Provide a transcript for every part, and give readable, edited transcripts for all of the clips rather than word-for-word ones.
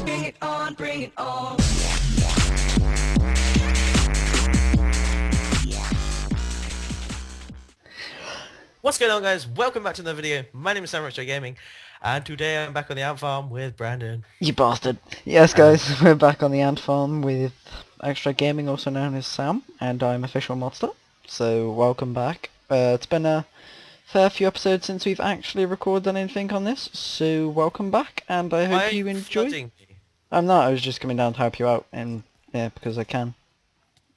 Bring it on, bring it on. What's going on, guys? Welcome back to another video. My name is Sam, Extra Gaming, and today I'm back on the Ant farm with Brandon. You bastard. Yes, guys, we're back on the Ant farm with Extra Gaming, also known as Sam, and I'm OfficialMODSTERR. So welcome back. It's been a fair few episodes since we've actually recorded anything on this, so welcome back, and I hope you enjoy. I'm not, I was just coming down to help you out, and yeah, because I can.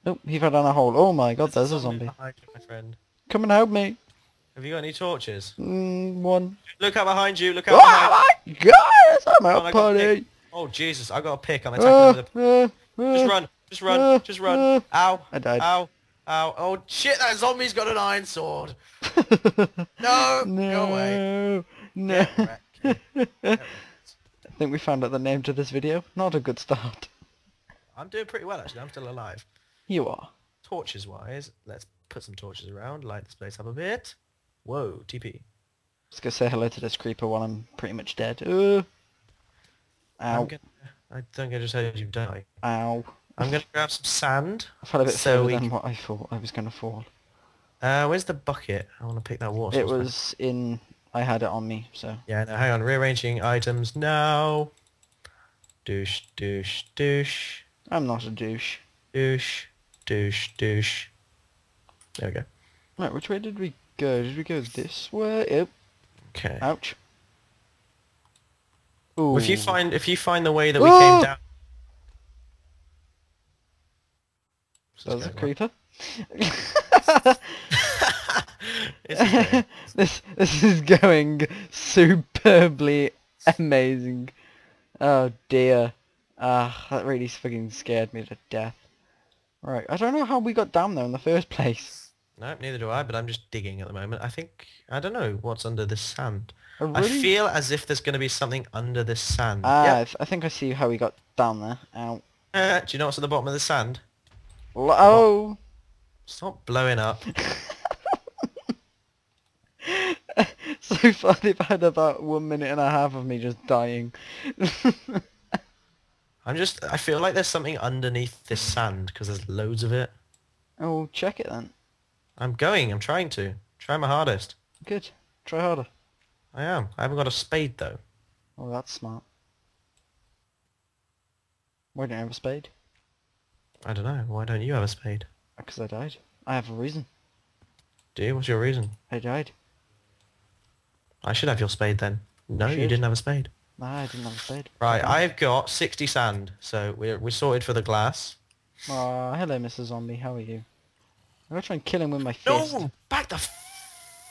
Oh, he fell down a hole. Oh my god, there's a zombie. Behind you, my friend. Come and help me. Have you got any torches? One. Look out behind you, look out behind you. Oh my god, I'm out party. Oh Jesus, I got a pick, I'm attacking with a pick. Just run, just run, just run. Ow, I died. Ow. Ow, oh shit, that zombie's got an iron sword. No, no, go away. No. Get wrecked. I think we found out the name to this video. Not a good start. I'm doing pretty well actually, I'm still alive. You are. Torches wise, let's put some torches around, light this place up a bit. Whoa, TP. Let's go say hello to this creeper while I'm pretty much dead. Ow. I think I just heard you die. Ow. I'm going to grab some sand. I fell a bit further than what I thought I was going to fall. Where's the bucket? I want to pick that water. It was in... I had it on me, so... Yeah, no, hang on. Rearranging items now. Douche, douche, douche. I'm not a douche. Douche, douche, douche. There we go. Right, which way did we go? Did we go this way? Yep. Okay. Ouch. Ooh. If you find the way that we came down... There's a creeper. This is going superbly amazing. Oh dear. That really fucking scared me to death. Right, I don't know how we got down there in the first place. No, neither do I, but I'm just digging at the moment. I think, I don't know what's under this sand. I feel as if there's going to be something under this sand. Yep. I think I see how we got down there. Ow. Do you know what's at the bottom of the sand? Oh! Stop blowing up. So far they've had about 1.5 minutes of me just dying. I feel like there's something underneath this sand, because there's loads of it. Oh, check it then. I'm trying to. Try my hardest. Good. Try harder. I am. I haven't got a spade though. Oh, that's smart. Why don't you have a spade? I don't know. Why don't you have a spade? Because I died. I have a reason. Do you? What's your reason? I died. I should have your spade then. No, you didn't have a spade. No, I didn't have a spade. Right, I've got 60 sand, so we're sorted for the glass. Aw, hello, Mr. Zombie. How are you? I'm gonna try and kill him with my fist. No! Back the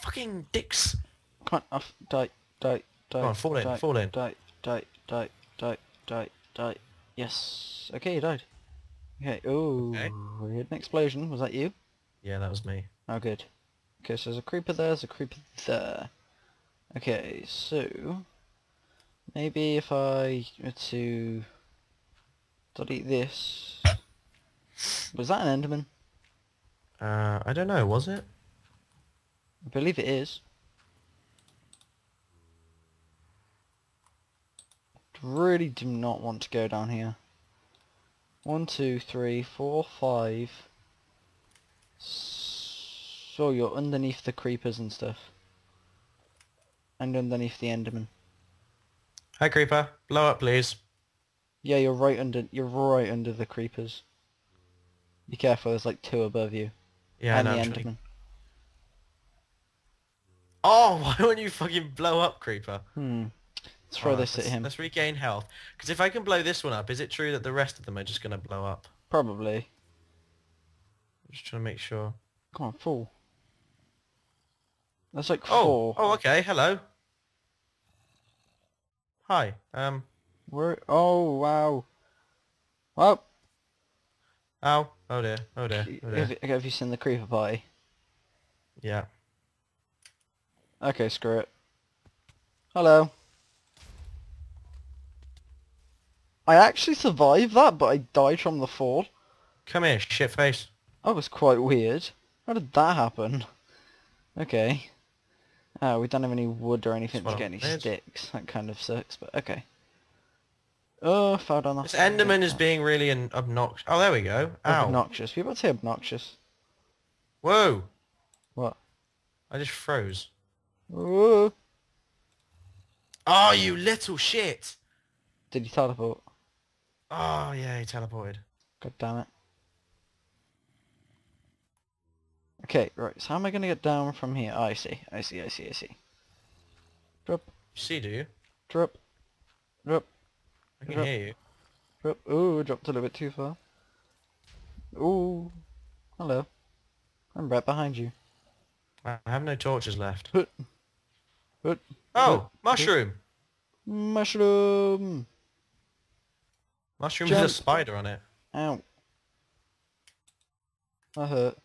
fucking dicks! Come on, off. Die, die, die. Come on, fall in, fall in. Die, die, die, die, die, die. Yes. Okay, you died. Okay, ooh, okay. We had an explosion, was that you? Yeah, that was me. Oh, good. Okay, so there's a creeper there. Okay, so... Maybe if I were to... delete this... Was that an Enderman? I don't know, was it? I believe it is. Really do not want to go down here. 1, 2, 3, 4, 5. So you're underneath the creepers and stuff. And underneath the Enderman. Hi creeper, blow up please. Yeah, you're right under the creepers. Be careful, there's like 2 above you. Yeah, and the Enderman. Oh, why won't you fucking blow up creeper? Let's throw this at him. Let's regain health. Because if I can blow this one up, is it true that the rest of them are just going to blow up? Probably. I'm just trying to make sure. Come on, fool. That's like 4. Oh, okay, hello. Hi. Oh, wow. Wow. Ow. Oh dear, oh dear, oh dear. Have you seen the creeper party? Yeah. Okay, screw it. Hello. I actually survived that, but I died from the fall. Come here, shitface. That was quite weird. How did that happen? Okay. Oh, we don't have any wood or anything to get any sticks. That kind of sucks, but okay. Oh, fell down. This Enderman is being really obnoxious. Oh, there we go. Ow. Obnoxious. People say obnoxious. Whoa. What? I just froze. Whoa. Oh, you little shit. Did you teleport? Oh, yeah, he teleported. God damn it. Okay, right, so how am I going to get down from here? Oh, I see. Drop. You see, do you? Drop. Drop. I can hear you. Drop. Ooh, dropped a little bit too far. Ooh. Hello. I'm right behind you. I have no torches left. Oh, mushroom! Mushroom! Mushroom with a spider on it. Ow. That hurt.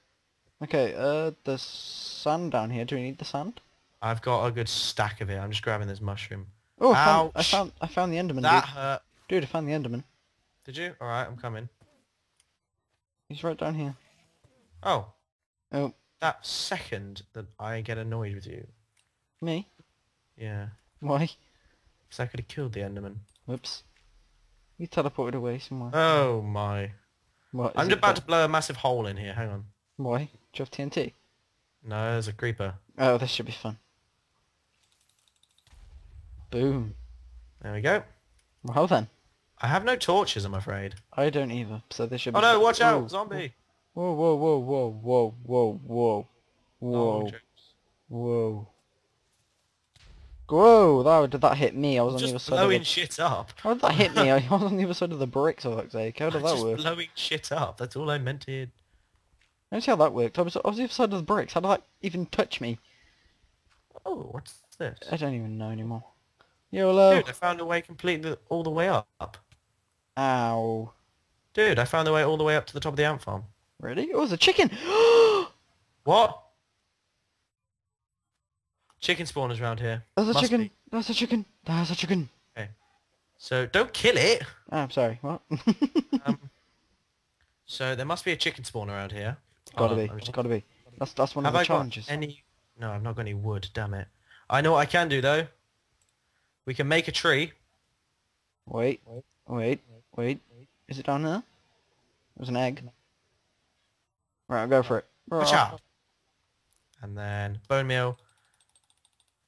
Okay, the sand down here. Do we need the sand? I've got a good stack of it. I'm just grabbing this mushroom. Oh, I found the Enderman. That hurt. Dude, I found the Enderman. Did you? All right, I'm coming. He's right down here. Oh. Oh. That second that I get annoyed with you. Me? Yeah. Why? Because I could have killed the Enderman. Whoops. You teleported away somewhere. Oh my. What? I'm just about to blow a massive hole in here. Hang on. Why? Do you have TNT? No, there's a creeper. Oh, this should be fun. Boom. There we go. Well then. I have no torches, I'm afraid. I don't either, so this should be fun. Oh no, watch out! Zombie! Whoa, whoa, whoa, whoa, whoa, whoa, whoa. Whoa. Whoa. Whoa, did that hit me? I was on the other side of the... Just blowing shit up. How did that hit me? I was on the other side of the bricks, for fuck's sake. How did that work? Just blowing shit up. That's all I meant to hear. I don't see how that worked. I was on the other side of the bricks. How did that even touch me? Oh, what's this? I don't even know anymore. YOLO! Dude, I found a way completely all the way up. Ow. Dude, I found the way all the way up to the top of the ant farm. Really? Oh, it's a chicken! What? Chicken spawners around here. There's a chicken! There's a chicken! There's a chicken! Okay. So, don't kill it! Oh, I'm sorry, what? So, there must be a chicken spawner around here. Gotta be. That's one of the challenges. No, I've not got any wood, damn it. I know what I can do, though. We can make a tree. Wait. Is it down there? There's an egg. Right, I'll go for it. Watch out. And then, bone meal.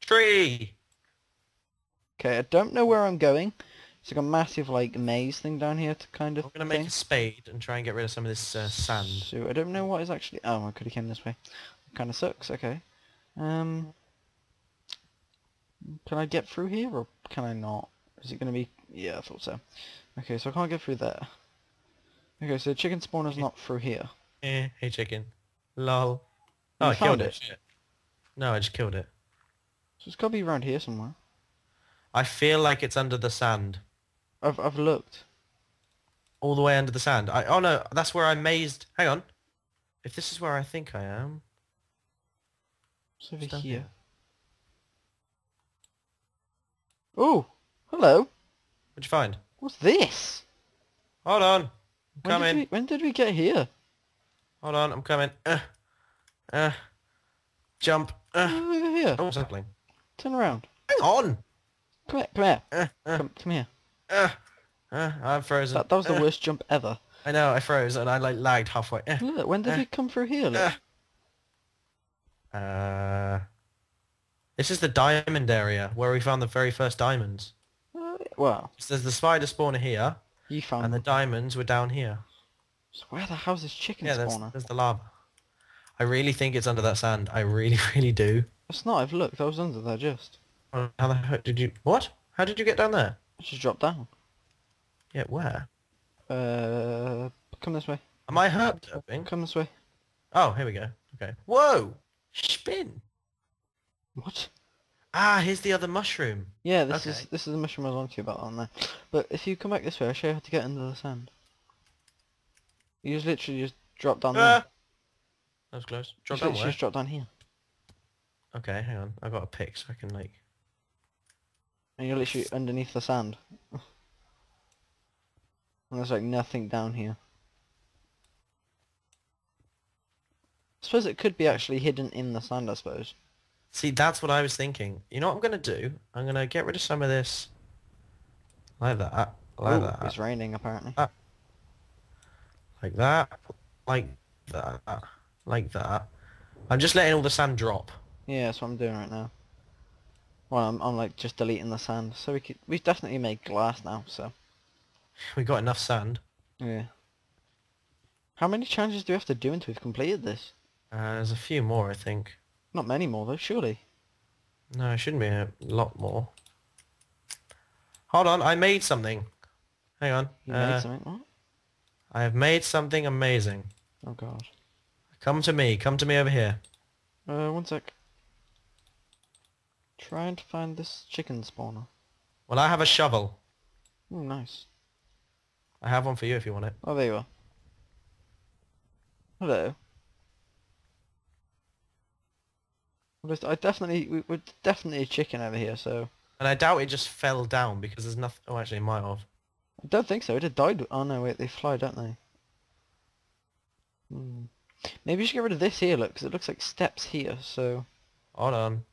Tree! Okay, I don't know where I'm going. It's like a massive, like, maze thing down here I'm going to make a spade and try and get rid of some of this sand. So I don't know what is actually... Oh, I could have came this way. Kind of sucks, okay. Can I get through here, or can I not? Is it going to be... Yeah, I thought so. Okay, so I can't get through there. Okay, so the chicken spawner's not through here. Eh, hey chicken. Lol. Oh, I killed it. Shit. No, I just killed it. So it's got to be around here somewhere. I feel like it's under the sand. I've looked. All the way under the sand. Oh no, that's where I mazed. Hang on. If this is where I think I am. It's over here. Oh, hello. What'd you find? What's this? Hold on. I'm coming. When did we get here? Hold on, I'm coming. Jump. Over here. Oh, something. Turn around. Hang on. Come here. Come here. I'm frozen. That was the worst jump ever. I know, I froze and I lagged halfway. Look, when did we come through here? Look. This is the diamond area where we found the very first diamonds. Well. So there's the spider spawner here. You found them. The diamonds were down here. So where the hell's this chicken spawner? There's the lava. I really think it's under that sand. I really, really do. It's not. I've looked. I was under there just. How the heck did you... What? How did you get down there? I just dropped down. Yeah, where? Come this way. Am I hurt? Come this way. Oh, here we go. Okay. Whoa! Spin! What? Ah, here's the other mushroom. Yeah, this is the mushroom I was on to you about on there. But if you come back this way, I'll show you how to get under the sand. You just literally just drop down there. That was close. Drop down where? Just drop down here. Okay, hang on. I've got a pick so I can, like... And you're literally underneath the sand. And there's, like, nothing down here. I suppose it could be actually hidden in the sand, I suppose. See, that's what I was thinking. You know what I'm going to do? I'm going to get rid of some of this. Like that. Like that. It's raining, apparently. Like that. Like that. Like that. I'm just letting all the sand drop. Yeah, that's what I'm doing right now. Well, I'm like just deleting the sand. So we've definitely made glass now, so. We got enough sand. Yeah. How many challenges do we have to do until we've completed this? There's a few more, I think. Not many more, though, surely. No, it shouldn't be a lot more. Hold on, I made something. Hang on. You made something? What? I have made something amazing. Oh, God. Come to me over here. One sec. Trying to find this chicken spawner. Well, I have a shovel. Oh, nice. I have one for you if you want it. Oh, there you are. Hello. We're definitely a chicken over here, so... And I doubt it just fell down, because there's nothing... Oh, actually, it might have. I don't think so. It had died... Oh, no, wait, they fly, don't they? Hmm. Maybe you should get rid of this here, look, because it looks like steps here, so... Hold on.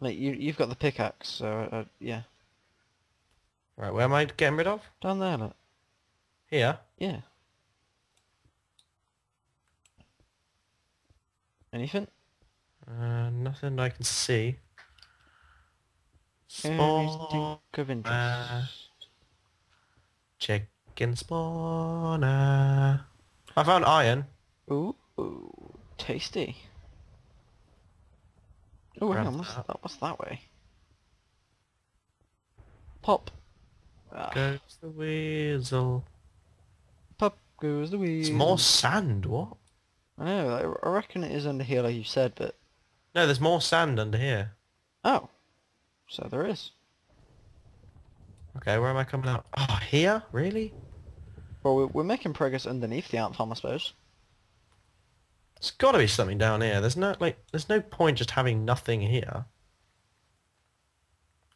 Like, you've got the pickaxe, so, yeah. Right, where am I getting rid of? Down there, look. Here? Yeah. Anything? Nothing I can see. Spawn of interest. Chicken spawner. I found iron. Ooh, ooh, tasty. Oh, hang on, what's that way? Pop. Ah. Goes the weasel. Pop goes the weasel. It's more sand, what? I know, I reckon it is under here like you said, but... No, there's more sand under here. Oh. So there is. Okay, where am I coming out? Oh, here? Really? Well, we're making progress underneath the ant farm, I suppose. There's gotta be something down here. There's no point just having nothing here.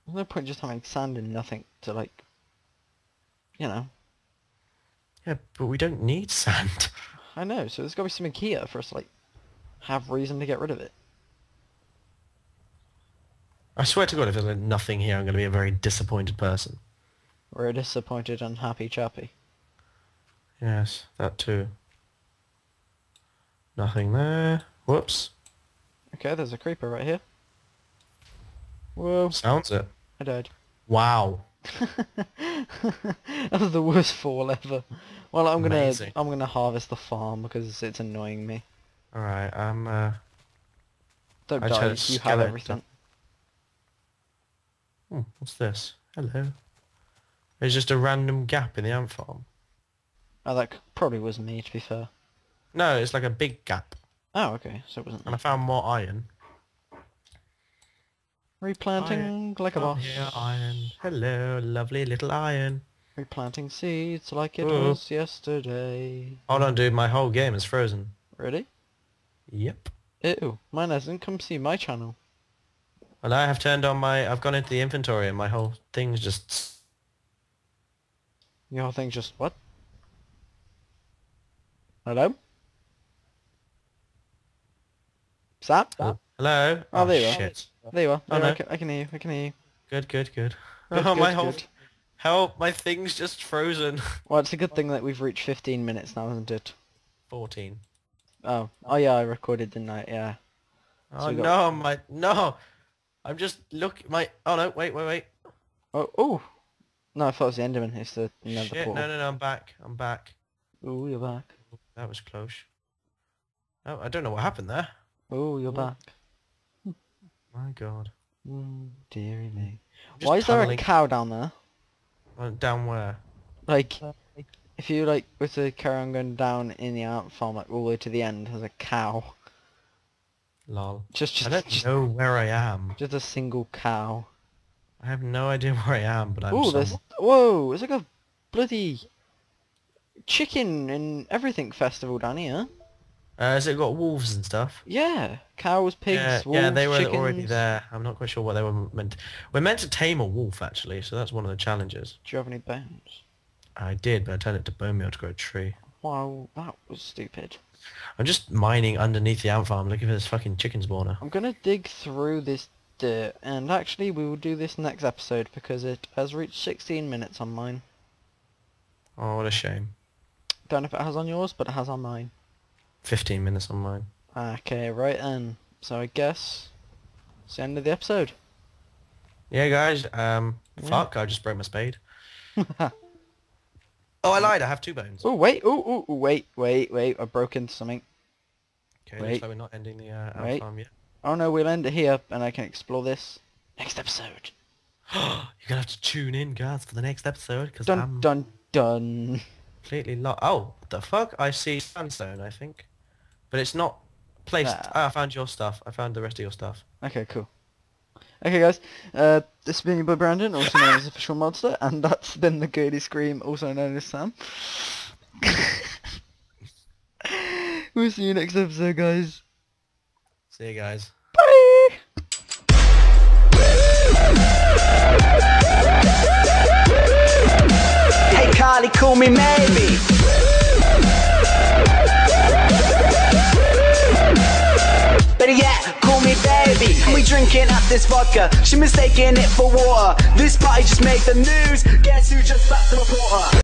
There's no point just having sand and nothing to, like... You know. Yeah, but we don't need sand. I know, so there's got to be something here for us to, like, have reason to get rid of it. I swear to God, if there's like nothing here, I'm going to be a very disappointed person. Or a disappointed, unhappy chappy. Yes, that too. Nothing there. Whoops. Okay, there's a creeper right here. Whoa. Sounds it. I died. Wow. That was the worst fall ever. Well, I'm gonna harvest the farm because it's annoying me. All right, Don't die. You have everything. Hmm, what's this? Hello. There's just a random gap in the ant farm. Oh, that probably was me, to be fair. No, it's like a big gap. Oh, okay. So it wasn't. And I found more iron. Replanting like a boss. Yeah, iron. Hello, lovely little iron. Replanting seeds like it was yesterday. Hold on, dude. My whole game is frozen. Really? Yep. Ew. Mine hasn't. Come see my channel. Well, I have turned on my... I've gone into the inventory and my whole thing's just... Your whole thing's just... What? Hello? Zap? Hello? Hello? Oh, there you are. Shit. There you are. There I can hear you. I can hear you. Good, good, good. Good, oh, good, my whole... Help, my thing's just frozen. Well, it's a good thing that we've reached 15 minutes now, isn't it? 14. Oh. Oh, yeah, I recorded, didn't I? Yeah. Oh, so no, my... No! I'm just... Look, my... Oh, no, wait, wait, wait. Oh, oh! No, I thought it was the Enderman. It's the... Shit, portal. No, no, no, I'm back. I'm back. Ooh, you're back. That was close. Oh, I don't know what happened there. Oh, you're back. My God. Mm, dearie me. Why is there a cow down there? Down where? Like, if you like were to carry on going down in the ant farm, like all the way to the end, there's a cow. Lol. I don't know where I am. Just a single cow. I have no idea where I am, but I'm. Oh, there's. Whoa! It's like a bloody chicken and everything festival down here. Has it got wolves and stuff? Yeah, cows, pigs, wolves, yeah, they were chickens. Already there. I'm not quite sure what they were meant to... We're meant to tame a wolf, actually, so that's one of the challenges. Do you have any bones? I did, but I turned it to bone meal to grow a tree. Wow, that was stupid. I'm just mining underneath the ant farm looking for this fucking chicken spawner. I'm gonna dig through this dirt, and actually we will do this next episode because it has reached 16 minutes on mine. Oh, what a shame. Don't know if it has on yours, but it has on mine. 15 minutes on mine. Okay, right then. So I guess it's the end of the episode. Yeah, guys. Fuck! I just broke my spade. Oh, I lied. I have 2 bones. Oh wait! Oh wait! I broke into something. Okay, looks like we're not ending the ant farm yet. Oh no, we'll end it here, and I can explore this next episode. You're gonna have to tune in, guys, for the next episode because I'm done. Completely lost. Oh, what the fuck! I see sandstone, I think, but it's not placed. Ah, I found your stuff. I found the rest of your stuff. Okay, cool. Okay guys, this has been your boy Brandon, also known as OfficialMODSTERR, and that's been the Girly Scream, also known as Sam. We'll see you next episode, guys. See you guys. Bye! Hey Carly, call me maybe. Better yet, call me baby. We drinking up this vodka. She mistaken it for water. This party just made the news. Guess who just backed the reporter?